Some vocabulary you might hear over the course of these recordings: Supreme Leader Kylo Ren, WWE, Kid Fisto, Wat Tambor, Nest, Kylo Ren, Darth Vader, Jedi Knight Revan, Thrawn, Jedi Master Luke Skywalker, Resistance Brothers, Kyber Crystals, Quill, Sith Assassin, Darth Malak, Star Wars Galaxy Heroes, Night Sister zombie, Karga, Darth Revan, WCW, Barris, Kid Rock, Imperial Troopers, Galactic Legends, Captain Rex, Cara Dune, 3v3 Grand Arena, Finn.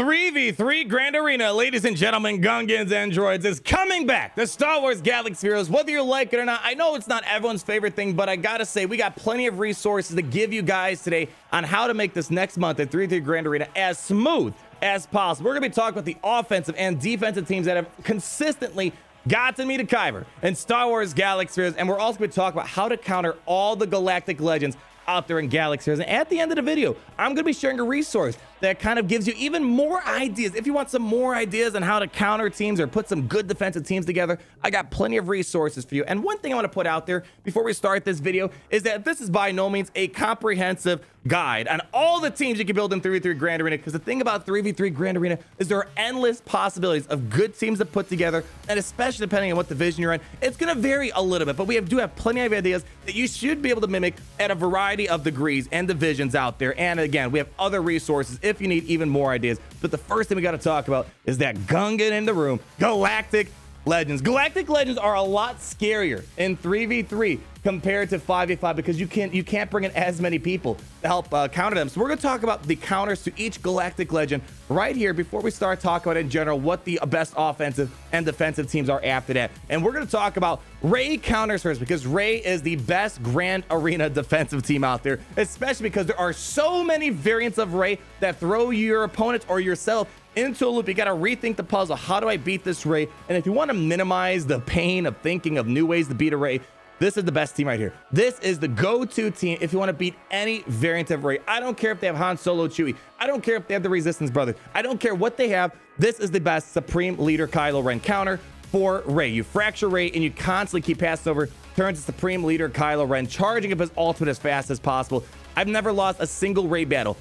3v3 Grand Arena, ladies and gentlemen, Gungans and droids, is coming back. The Star Wars Galaxy Heroes, whether you like it or not, I know it's not everyone's favorite thing, but I gotta say, we got plenty of resources to give you guys today on how to make this next month at 3v3 Grand Arena as smooth as possible. We're gonna be talking about the offensive and defensive teams that have consistently gotten me to Kyber and Star Wars Galaxy Heroes, and we're also gonna talk about how to counter all the galactic legends out there in Galaxy Heroes. And at the end of the video, I'm gonna be sharing a resource that kind of gives you even more ideas. If you want some more ideas on how to counter teams or put some good defensive teams together, I got plenty of resources for you. And one thing I want to put out there before we start this video is that this is by no means a comprehensive guide on all the teams you can build in 3v3 Grand Arena, because the thing about 3v3 Grand Arena is there are endless possibilities of good teams to put together, and especially depending on what division you're in, it's gonna vary a little bit, but we do have plenty of ideas that you should be able to mimic at a variety of degrees and divisions out there. And again, we have other resources if you need even more ideas. But the first thing we got to talk about is that Gungan in the room, galactic legends. Galactic legends are a lot scarier in 3v3 compared to 5v5 because you can't bring in as many people to help counter them. So we're going to talk about the counters to each galactic legend right here before we start talking about in general what the best offensive and defensive teams are after that. And we're going to talk about Rey counters first, because Rey is the best Grand Arena defensive team out there, especially because there are so many variants of Rey that throw your opponents or yourself into a loop. You got to rethink the puzzle. How do I beat this Rey? And if you want to minimize the pain of thinking of new ways to beat a Rey, this is the best team right here. This is the go-to team if you want to beat any variant of Rey. I don't care if they have Han Solo, Chewie. I don't care if they have the Resistance brothers. I don't care what they have. This is the best Supreme Leader Kylo Ren counter for Rey. You fracture Rey and you constantly keep passing over, turns to Supreme Leader Kylo Ren, charging up his ultimate as fast as possible. I've never lost a single Rey battle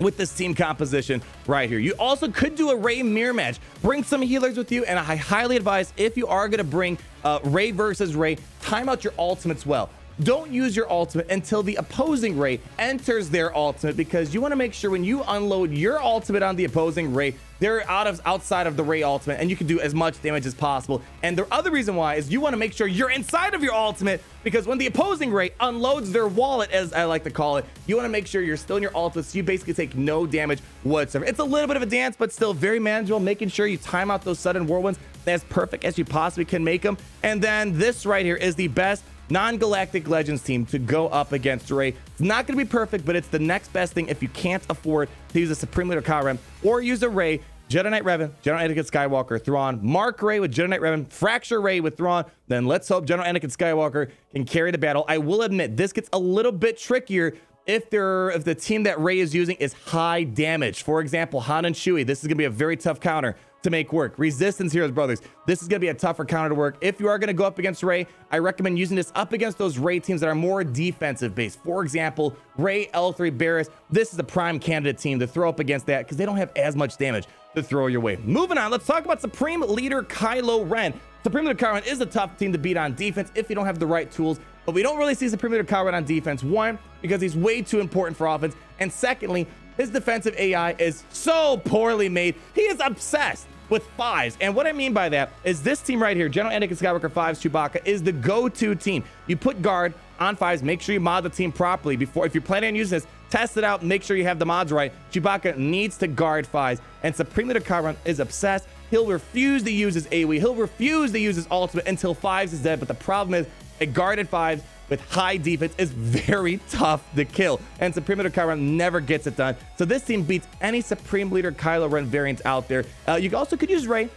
with this team composition right here. You also could do a Rey mirror match. Bring some healers with you, and I highly advise, if you are gonna bring Rey versus Rey, time out your ultimates well. Don't use your ultimate until the opposing Rey enters their ultimate, because you wanna make sure when you unload your ultimate on the opposing Rey, they're outside of the Rey ultimate, and you can do as much damage as possible. And the other reason why is you wanna make sure you're inside of your ultimate, because when the opposing Rey unloads their wallet, as I like to call it, you wanna make sure you're still in your ultimate, so you basically take no damage whatsoever. It's a little bit of a dance, but still very manageable, making sure you time out those sudden whirlwinds as perfect as you possibly can make them. And then this right here is the best non-galactic legends team to go up against Rey. It's not going to be perfect, but it's the next best thing if you can't afford to use a Supreme Leader Kylo Ren or use a Rey. Jedi Knight Revan, General Anakin Skywalker, Thrawn, mark Rey with Jedi Knight Revan, fracture Rey with Thrawn, then let's hope General Anakin Skywalker can carry the battle. I will admit, this gets a little bit trickier if the team that Rey is using is high damage. For example, Han and Chewie, this is going to be a very tough counter to make work. Resistance heroes brothers, this is gonna be a tougher counter to work. If you are gonna go up against Rey, I recommend using this up against those Rey teams that are more defensive based. For example, Rey, L3, Barris, this is a prime candidate team to throw up against that, because they don't have as much damage to throw your way. Moving on, let's talk about Supreme Leader Kylo Ren. Supreme Leader Kylo Ren is a tough team to beat on defense if you don't have the right tools, but we don't really see Supreme Leader Kylo Ren on defense. One, because he's way too important for offense, and secondly, his defensive AI is so poorly made. He is obsessed with Fives. And what I mean by that is this team right here, General Anakin Skywalker, Fives, Chewbacca, is the go-to team. You put guard on Fives, make sure you mod the team properly. Before, if you're planning on using this, test it out, make sure you have the mods right. Chewbacca needs to guard Fives, and Supreme Leader Kylo Ren is obsessed. He'll refuse to use his AoE. He'll refuse to use his ultimate until Fives is dead. But the problem is, a guarded Fives with high defense is very tough to kill, and Supreme Leader Kylo Ren never gets it done. So this team beats any Supreme Leader Kylo Ren variants out there. You also could use Rey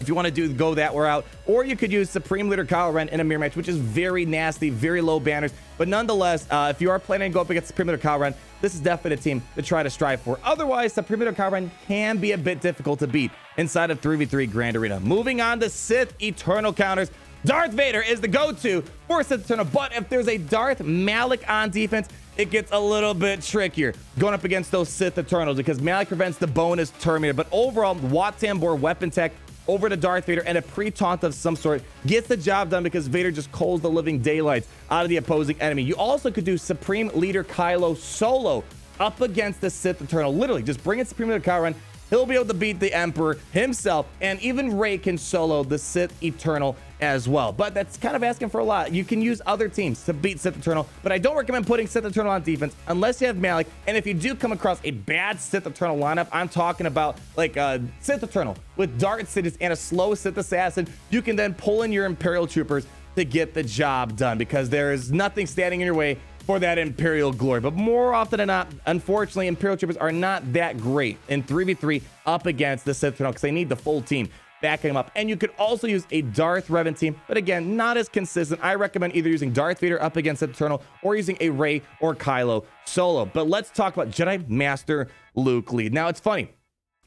if you want to go that route, or you could use Supreme Leader Kylo Ren in a mirror match, which is very nasty, very low banners. But nonetheless, if you are planning to go up against Supreme Leader Kylo Ren, this is definitely a team to try to strive for. Otherwise, Supreme Leader Kylo Ren can be a bit difficult to beat inside of 3v3 Grand Arena. Moving on to Sith Eternal counters. Darth Vader is the go-to for Sith Eternal, but if there's a Darth Malak on defense, it gets a little bit trickier going up against those Sith Eternals, because Malak prevents the bonus Terminator. But overall, Wat Tambor weapon tech over to Darth Vader and a pre-taunt of some sort gets the job done, because Vader just coals the living daylights out of the opposing enemy. You also could do Supreme Leader Kylo solo up against the Sith Eternal. Literally, just bring in Supreme Leader Kylo Ren. He'll be able to beat the Emperor himself, and even Rey can solo the Sith Eternal as well. But that's kind of asking for a lot. You can use other teams to beat Sith Eternal, but I don't recommend putting Sith Eternal on defense unless you have Malak. And if you do come across a bad Sith Eternal lineup, I'm talking about like Sith Eternal with Dart Cities and a slow Sith Assassin, you can then pull in your Imperial Troopers to get the job done, because there is nothing standing in your way for that Imperial glory. But more often than not, unfortunately, Imperial Troopers are not that great in 3v3 up against the Sith Eternal, because they need the full team backing them up. And you could also use a Darth Revan team, but again, not as consistent. I recommend either using Darth Vader up against Sith Eternal or using a Rey or Kylo solo. But let's talk about Jedi Master Luke lead. Now, it's funny.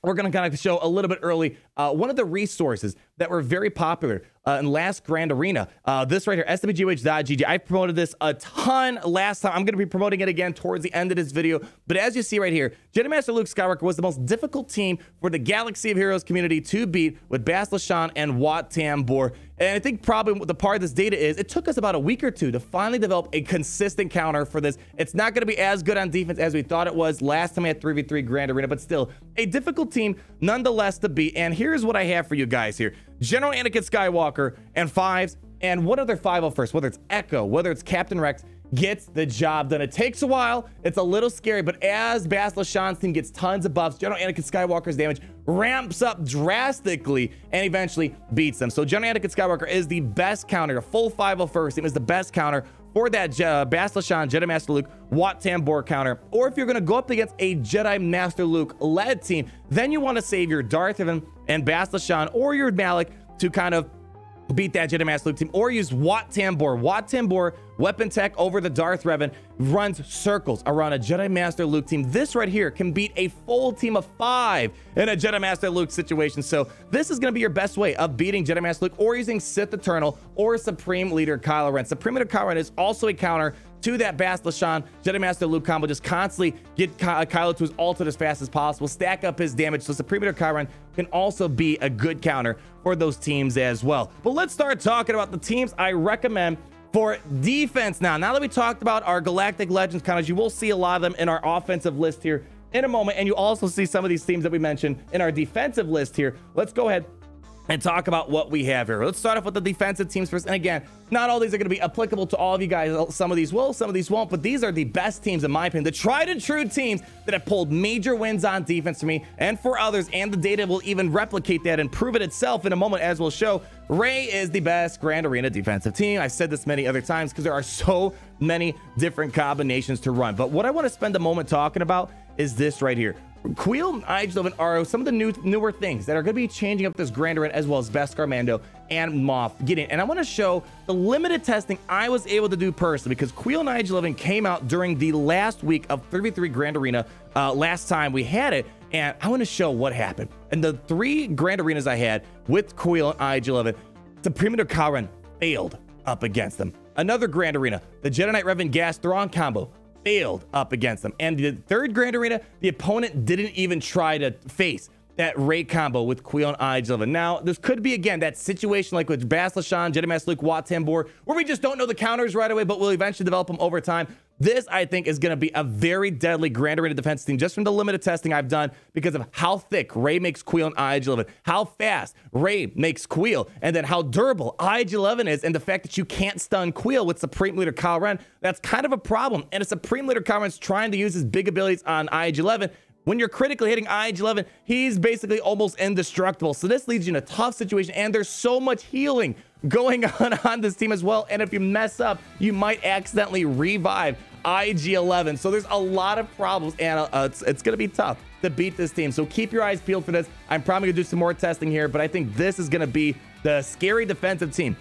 We're going to kind of show a little bit early one of the resources that were very popular in last Grand Arena. This right here, SWGoH.gg. I promoted this a ton last time. I'm going to be promoting it again towards the end of this video. But as you see right here, Jedi Master Luke Skywalker was the most difficult team for the Galaxy of Heroes community to beat, with Bastila Shan and Wat Tambor. And I think probably the part of this data is it took us about a week or two to finally develop a consistent counter for this. It's not going to be as good on defense as we thought it was last time at 3v3 Grand Arena, but still a difficult team nonetheless to beat. And here's what I have for you guys here. General Anakin Skywalker and Fives, and what other 501st, whether it's Echo, whether it's Captain Rex, gets the job done. It takes a while. It's a little scary, but as Bastila Shan's team gets tons of buffs, General Anakin Skywalker's damage ramps up drastically and eventually beats them. So General Anakin Skywalker is the best counter. A full 501st team is the best counter for that Bastila Shan, Jedi Master Luke, Wat Tambor counter. Or if you're going to go up against a Jedi Master Luke-led team, then you want to save your Darth Revan and Bastila Shan or your Malak to kind of beat that Jedi Master Luke team, or use Wat Tambor. Wat Tambor, weapon tech over the Darth Revan, runs circles around a Jedi Master Luke team. This right here can beat a full team of 5 in a Jedi Master Luke situation. So this is going to be your best way of beating Jedi Master Luke, or using Sith Eternal or Supreme Leader Kylo Ren. Supreme Leader Kylo Ren is also a counter to that Bastila Shan, Jedi Master Luke combo. Just constantly get Kylo to his ultimate as fast as possible, stack up his damage. So Supreme Leader Kylo Ren can also be a good counter for those teams as well. But let's start talking about the teams I recommend for defense now. Now that we talked about our Galactic Legends counters, you will see a lot of them in our offensive list here in a moment. And you also see some of these teams that we mentioned in our defensive list here. Let's go ahead and talk about what we have here. Let's start off with the defensive teams first. And again, not all these are going to be applicable to all of you guys. Some of these will, some of these won't, but these are the best teams, in my opinion, the tried and true teams that have pulled major wins on defense for me and for others, and the data will even replicate that and prove it itself in a moment, as we'll show. Rey is the best Grand Arena defensive team. I've said this many other times because there are so many different combinations to run. But what I want to spend a moment talking about is this right here. Quill and IG-11 are some of the newer things that are going to be changing up this Grand Arena, as well as Beskar Mando and Moff Gideon. And I want to show the limited testing I was able to do personally, because Quill and IG-11 came out during the last week of 3v3 Grand Arena last time we had it. And I want to show what happened. And the 3 Grand Arenas I had with Quill and IG-11, Supreme Leader Kylo Ren failed up against them. Another Grand Arena, the Jedi Knight Revan Gas Thrawn combo, failed up against them. And the 3rd Grand Arena, the opponent didn't even try to face that Rey combo with Quill and IG-11. Now, this could be, again, that situation like with Bastila Shan, Jedi Master Luke, Wat Tambor, where we just don't know the counters right away, but we'll eventually develop them over time. This, I think, is going to be a very deadly Grand Arena defense team, just from the limited testing I've done, because of how thick Rey makes Quill and IG-11, how fast Rey makes Quill, and then how durable IG-11 is, and the fact that you can't stun Quill with Supreme Leader Kylo Ren. That's kind of a problem, and a Supreme Leader Kylo Ren's trying to use his big abilities on IG-11. When you're critically hitting IG-11, he's basically almost indestructible. So this leaves you in a tough situation, and there's so much healing going on this team as well. And if you mess up, you might accidentally revive IG-11. So there's a lot of problems, and it's going to be tough to beat this team. So keep your eyes peeled for this. I'm probably going to do some more testing here, but I think this is going to be the scary defensive team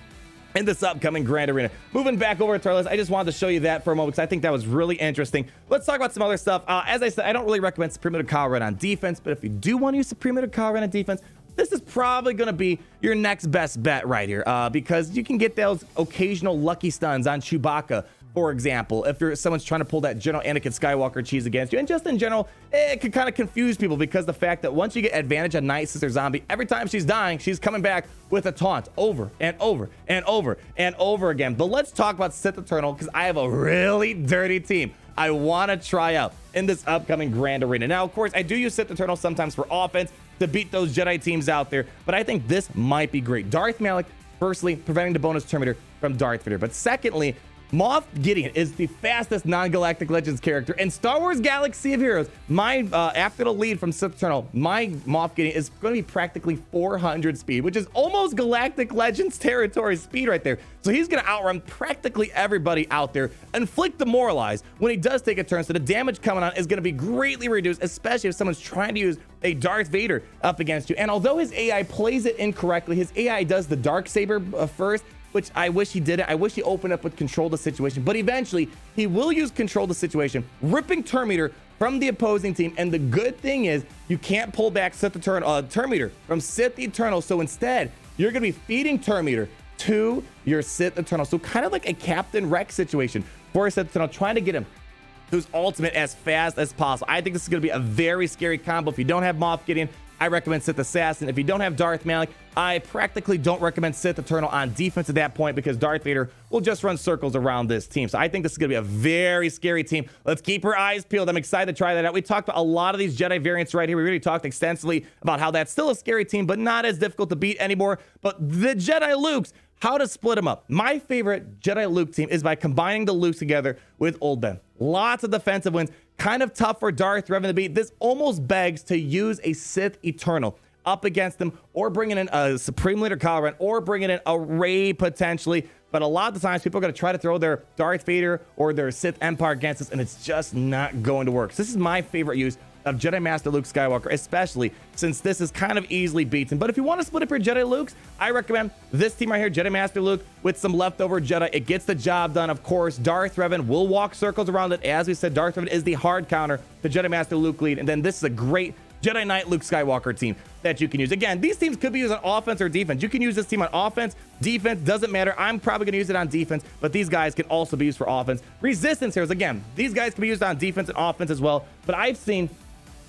in this upcoming Grand Arena. Moving back over to our list, I just wanted to show you that for a moment because I think that was really interesting. Let's talk about some other stuff. As I said, I don't really recommend Supreme Leader Kylo Ren on defense, but if you do want to use Supreme Leader Kylo Ren on defense, this is probably going to be your next best bet right here because you can get those occasional lucky stuns on Chewbacca, for example, if someone's trying to pull that General Anakin Skywalker cheese against you. And just in general, it can kind of confuse people because the fact that once you get advantage on Night Sister Zombie, every time she's dying, she's coming back with a taunt over and over and over and over again. But let's talk about Sith Eternal because I have a really dirty team I want to try out in this upcoming Grand Arena. Now, of course, I do use Sith Eternal sometimes for offense to beat those Jedi teams out there, but I think this might be great. Darth Malak Firstly, preventing the bonus Terminator from Darth Vader. But secondly, Moff Gideon is the fastest non-Galactic Legends character in Star Wars Galaxy of Heroes. My, after the lead from Sith Eternal, my Moff Gideon is going to be practically 400 speed, which is almost Galactic Legends territory speed right there. So he's going to outrun practically everybody out there, inflict demoralize when he does take a turn. So the damage coming on is going to be greatly reduced, especially if someone's trying to use a Darth Vader up against you. And although his AI plays it incorrectly, his AI does the Darksaber first, which I wish he did it. I wish he opened up with control the situation, but eventually he will use control the situation, ripping Terminator from the opposing team. And the good thing is you can't pull back Sith Eternal, Terminator from Sith Eternal. So instead, you're going to be feeding Terminator to your Sith Eternal. So kind of like a Captain Rex situation for Sith Eternal, trying to get him to his ultimate as fast as possible. I think this is going to be a very scary combo. If you don't have Moff Gideon, I recommend Sith Assassin. If you don't have Darth Malak, I practically don't recommend Sith Eternal on defense at that point, because Darth Vader will just run circles around this team. So I think this is going to be a very scary team. Let's keep our eyes peeled. I'm excited to try that out. We talked about a lot of these Jedi variants right here. We really talked extensively about how that's still a scary team, but not as difficult to beat anymore. But the Jedi Lukes, how to split them up. My favorite Jedi Luke team is by combining the Lukes together with Old Ben. Lots of defensive wins. Kind of tough for Darth Revan to beat. This almost begs to use a Sith Eternal up against them, or bringing in a Supreme Leader Kylo Ren, or bringing in a Rey potentially. But a lot of the times people are going to try to throw their Darth Vader or their Sith Empire against us, and it's just not going to work. So this is my favorite use of Jedi Master Luke Skywalker, especially since this is kind of easily beaten. But if you want to split up your Jedi Lukes, I recommend this team right here, Jedi Master Luke with some leftover Jedi. It gets the job done. Of course, Darth Revan will walk circles around it. As we said, Darth Revan is the hard counter to Jedi Master Luke lead. And then this is a great Jedi Knight Luke Skywalker team that you can use. Again, these teams could be used on offense or defense. You can use this team on offense, defense, doesn't matter. I'm probably going to use it on defense, but these guys can also be used for offense. Resistance heroes, again, these guys can be used on defense and offense as well. But I've seen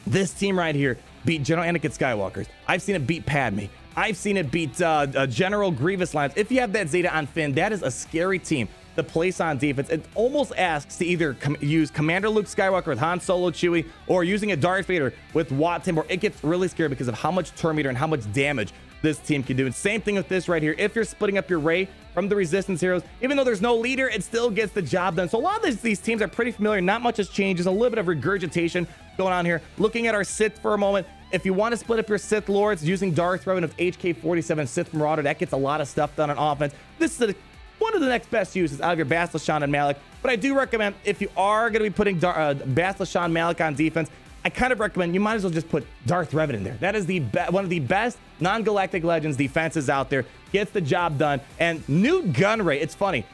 this team right here beat General Anakin Skywalker. I've seen it beat Padme. I've seen it beat General Grievous lines. If you have that Zeta on Finn, that is a scary team to place on defense. It almost asks to either use Commander Luke Skywalker with Han Solo, Chewie, or using a Darth Vader with Wat Tambor. It gets really scary because of how much Terminator and how much damage this team can do. And same thing with this right here. If you're splitting up your Rey from the Resistance heroes, even though there's no leader, it still gets the job done. So a lot of these teams are pretty familiar. Not much has changed. There's a little bit of regurgitation going on here. Looking at our Sith for a moment, if you want to split up your Sith Lords using Darth Revan of HK-47 Sith Marauder, that gets a lot of stuff done on offense. This is one of the next best uses out of your Bastila Shan and Malak. But I do recommend, if you are going to be putting Bastila Shan Malak on defense, I kind of recommend you might as well just put Darth Revan in there. That is the one of the best non-Galactic Legends defenses out there. Gets the job done. And new gun rate. It's funny.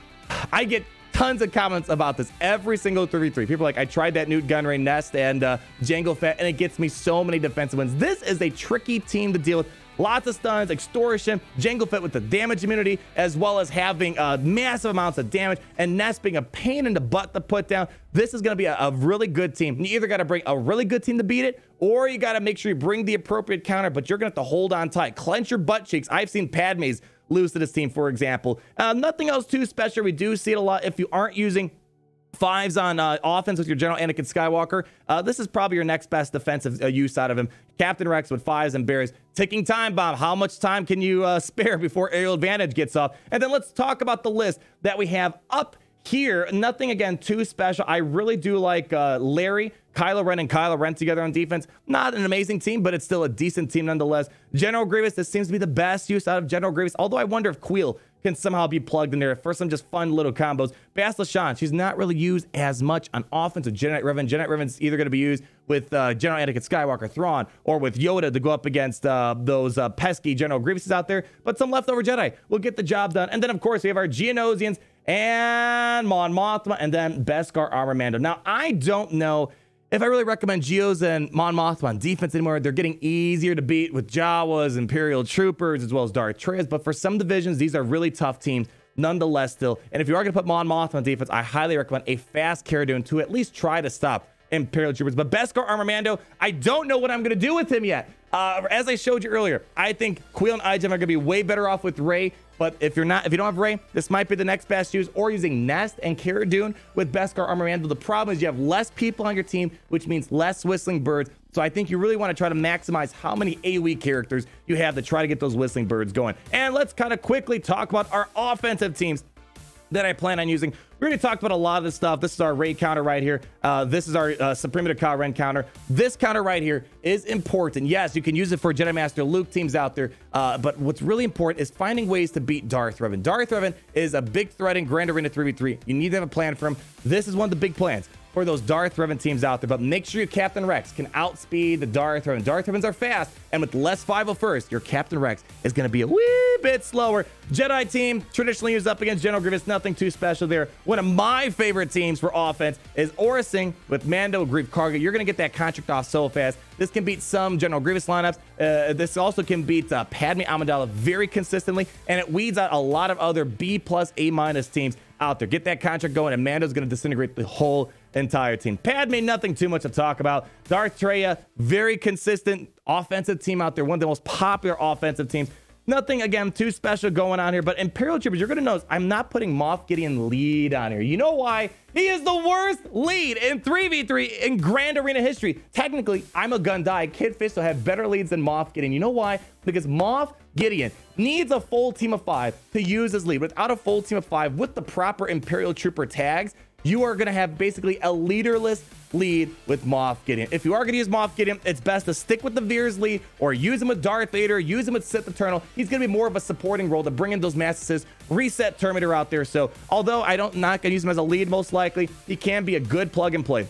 I get tons of comments about this every single 3v3. People are like, I tried that new gun rate Nest and Jango Fett, and it gets me so many defensive wins. This is a tricky team to deal with. Lots of stuns, extortion, Jango Fett with the damage immunity, as well as having massive amounts of damage, and Nest being a pain in the butt to put down. This is going to be a really good team. You either got to bring a really good team to beat it, or you got to make sure you bring the appropriate counter, but you're going to have to hold on tight. Clench your butt cheeks. I've seen Padme's lose to this team, for example. Nothing else too special. We do see it a lot if you aren't using Fives on offense with your General Anakin Skywalker. This is probably your next best defensive use out of him. Captain Rex with Fives and Bears. Ticking time bomb. How much time can you spare before aerial advantage gets up? And then let's talk about the list that we have up here. Nothing, again, too special. I really do like Larry, Kylo Ren, and Kylo Ren together on defense. Not an amazing team, but it's still a decent team nonetheless. General Grievous, this seems to be the best use out of General Grievous, although I wonder if Quill can somehow be plugged in there for some just fun little combos. Bastila Shan, she's not really used as much on offense with Jedi Knight Revan. Jedi Knight Revan's either going to be used with General Anakin Skywalker, Thrawn, or with Yoda to go up against those pesky General Grievouses out there. But some leftover Jedi will get the job done. And then, of course, we have our Geonosians and Mon Mothma, and then Beskar Mando. Now, I don't know if I really recommend Geos and Mon Mothma on defense anymore. They're getting easier to beat with Jawas, Imperial Troopers, as well as Darth Trez. But for some divisions, these are really tough teams nonetheless still. And if you are going to put Mon Mothma on defense, I highly recommend a fast Cara Dune to at least try to stop Imperial Troopers. But Beskar Mando, I don't know what I'm going to do with him yet. As I showed you earlier, I think Quill and IG-11 are going to be way better off with Rey But if you don't have Rey, this might be the next best use, or using Nest and Cara Dune with Beskar Armor Mandel. The problem is you have less people on your team, which means less whistling birds. So I think you really want to try to maximize how many AoE characters you have to try to get those whistling birds going. And let's kind of quickly talk about our offensive teams that I plan on using. We already talked about a lot of this stuff. This is our Rey counter right here. This is our Supreme Leader Kylo Ren counter. This counter right here is important. Yes, you can use it for Jedi Master Luke teams out there, but what's really important is finding ways to beat Darth Revan. Darth Revan is a big threat in Grand Arena 3v3. You need to have a plan for him. This is one of the big plans for those Darth Revan teams out there, but make sure your Captain Rex can outspeed the Darth Revan. Darth Revans are fast, and with less 501st, your Captain Rex is gonna be a wee bit slower. Jedi team, traditionally used up against General Grievous, nothing too special there. One of my favorite teams for offense is Oracing with Mando Grief Karga. You're gonna get that contract off so fast. This can beat some General Grievous lineups. This also can beat Padme Amidala very consistently, and it weeds out a lot of other B+, A- teams out there. Get that contract going, and Mando's gonna disintegrate the whole entire team. Padme, nothing too much to talk about. Darth Treya, very consistent offensive team out there. One of the most popular offensive teams. Nothing, again, too special going on here, but Imperial Troopers, you're going to notice I'm not putting Moff Gideon lead on here. You know why? He is the worst lead in 3v3 in Grand Arena history. Technically, I'm a Gundai. Kid Fisto had better leads than Moff Gideon. You know why? Because Moff Gideon needs a full team of 5 to use his lead. Without a full team of 5, with the proper Imperial Trooper tags, you are going to have basically a leaderless lead with Moff Gideon. If you are going to use Moff Gideon, it's best to stick with the Veer's lead, or use him with Darth Vader, use him with Sith Eternal. He's going to be more of a supporting role to bring in those mastices, reset Terminator out there. So although not going to use him as a lead most likely, he can be a good plug and play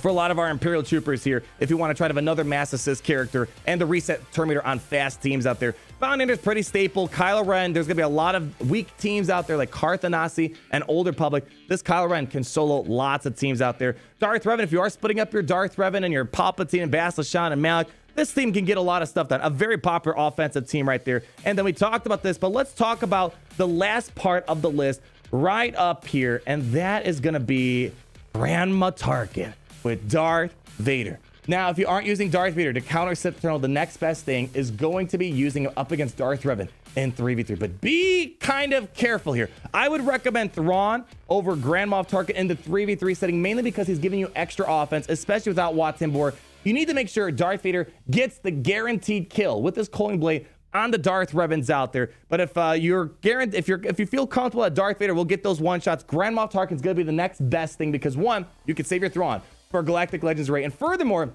for a lot of our Imperial Troopers here, if you want to try to have another mass assist character and the reset Terminator on fast teams out there. Foundation's pretty staple. Kylo Ren, there's going to be a lot of weak teams out there like Karthanasi and Old Republic. This Kylo Ren can solo lots of teams out there. Darth Revan, if you are splitting up your Darth Revan and your Palpatine and Bastila Shan and Malak, this team can get a lot of stuff done. A very popular offensive team right there. And then we talked about this, but let's talk about the last part of the list right up here, and that is going to be Grand Moff Tarkin with Darth Vader. Now, if you aren't using Darth Vader to counter Sith Eternal, the next best thing is going to be using him up against Darth Revan in 3v3. But be kind of careful here. I would recommend Thrawn over Grand Moff Tarkin in the 3v3 setting, mainly because he's giving you extra offense, especially without Wat Tambor. You need to make sure Darth Vader gets the guaranteed kill with this Culling Blade on the Darth Revans out there. But if you feel comfortable that Darth Vader will get those one shots, Grand Moff Tarkin's gonna be the next best thing, because one, you can save your Thrawn for Galactic Legends Rey. And furthermore,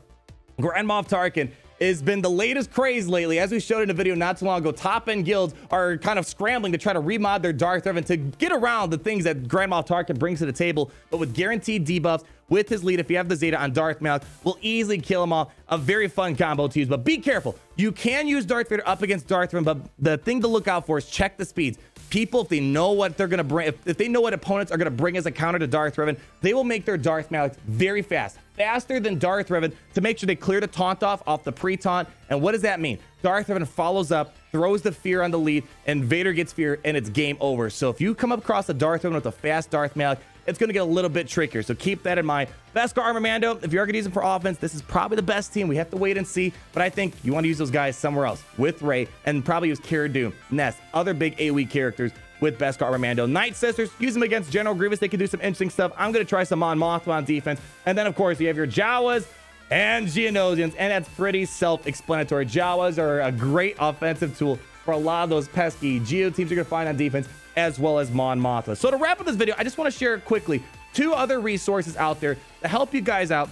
Grand Moff Tarkin has been the latest craze lately. As we showed in a video not too long ago, top-end guilds are kind of scrambling to try to remod their Darth Revan to get around the things that Grand Moff Tarkin brings to the table, but with guaranteed debuffs, with his lead, if you have the Zeta on Darth Malak, will easily kill him all. A very fun combo to use, but be careful. You can use Darth Vader up against Darth Revan, but the thing to look out for is check the speeds. People, if they know what they're gonna bring, if they know what opponents are gonna bring as a counter to Darth Revan, they will make their Darth Malak very fast, faster than Darth Revan, to make sure they clear the taunt off the pre-taunt. And what does that mean? Darth Revan follows up, throws the fear on the lead, and Vader gets fear, and it's game over. So if you come across a Darth Revan with a fast Darth Malak, it's gonna get a little bit trickier, so keep that in mind. Beskar Armor Mando, if you are gonna use him for offense, this is probably the best team. We have to wait and see, but I think you wanna use those guys somewhere else with Rey, and probably use Cara Dune, Nest, other big AoE characters with Beskar Armor Mando. Night Sisters, use them against General Grievous. They can do some interesting stuff. I'm gonna try some Mon Mothma on defense. And then, of course, you have your Jawas and Geonosians, and that's pretty self-explanatory. Jawas are a great offensive tool for a lot of those pesky Geo teams you're gonna find on defense, as well as Mon Mothma. So to wrap up this video, I just want to share quickly 2 other resources out there to help you guys out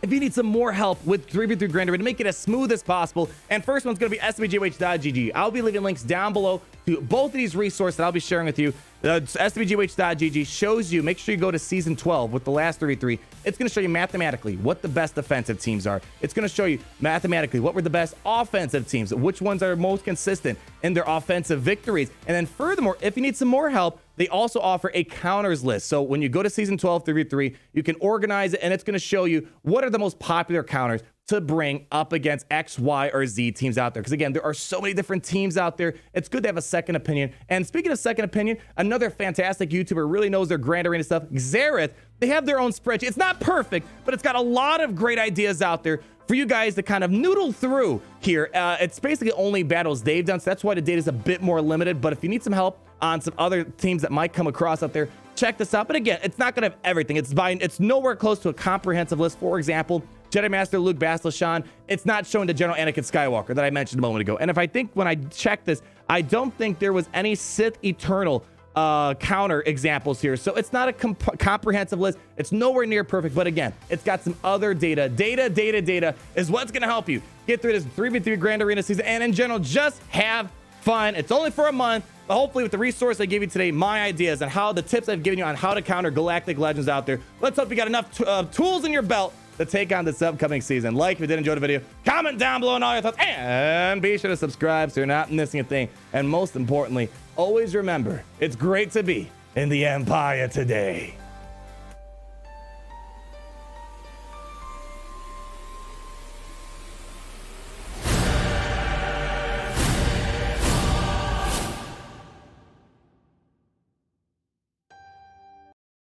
if you need some more help with 3v3 Grand Arena to make it as smooth as possible. And first one's going to be SWGoH.gg. I'll be leaving links down below to both of these resources that I'll be sharing with you. SWGoH.gg shows you, make sure you go to Season 12 with the last 3v3. It's going to show you mathematically what the best defensive teams are. It's going to show you mathematically what were the best offensive teams, which ones are most consistent in their offensive victories. And then furthermore, if you need some more help, they also offer a counters list. So when you go to Season 12 3v3, you can organize it, and it's going to show you what are the most popular counters to bring up against X, Y, or Z teams out there. Because again, there are so many different teams out there. It's good to have a second opinion. And speaking of second opinion, another fantastic YouTuber really knows their Grand Arena stuff, Xerath. They have their own spreadsheet. It's not perfect, but it's got a lot of great ideas out there for you guys to kind of noodle through here. It's basically only battles they've done, so that's why the data is a bit more limited. But if you need some help on some other teams that might come across out there, check this out. But again, it's not going to have everything. It's nowhere close to a comprehensive list. For example, Jedi Master Luke Bastila Shan, it's not showing the General Anakin Skywalker that I mentioned a moment ago. And if I think when I checked this, I don't think there was any Sith Eternal counter examples here. So it's not a comprehensive list. It's nowhere near perfect, but again, it's got some other data. Data is what's going to help you get through this 3v3 Grand Arena season, and in general, just have fun. It's only for a month, but hopefully with the resource I gave you today, my ideas and how the tips I've given you on how to counter galactic legends out there, let's hope you got enough tools in your belt to take on this upcoming season. Like if you did enjoy the video, comment down below on all your thoughts, and be sure to subscribe so you're not missing a thing. And most importantly, always remember, it's great to be in the Empire today.